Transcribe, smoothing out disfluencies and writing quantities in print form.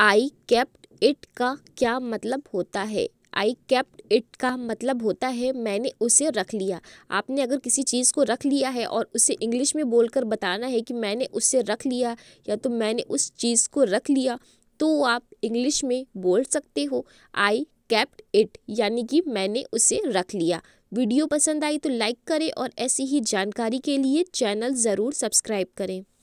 I kept it का क्या मतलब होता है? आई केप्ट इट का मतलब होता है मैंने उसे रख लिया। आपने अगर किसी चीज़ को रख लिया है और उसे इंग्लिश में बोलकर बताना है कि मैंने उसे रख लिया या तो मैंने उस चीज़ को रख लिया, तो आप इंग्लिश में बोल सकते हो आई केप्ट इट, यानी कि मैंने उसे रख लिया। वीडियो पसंद आई तो लाइक करें और ऐसी ही जानकारी के लिए चैनल ज़रूर सब्सक्राइब करें।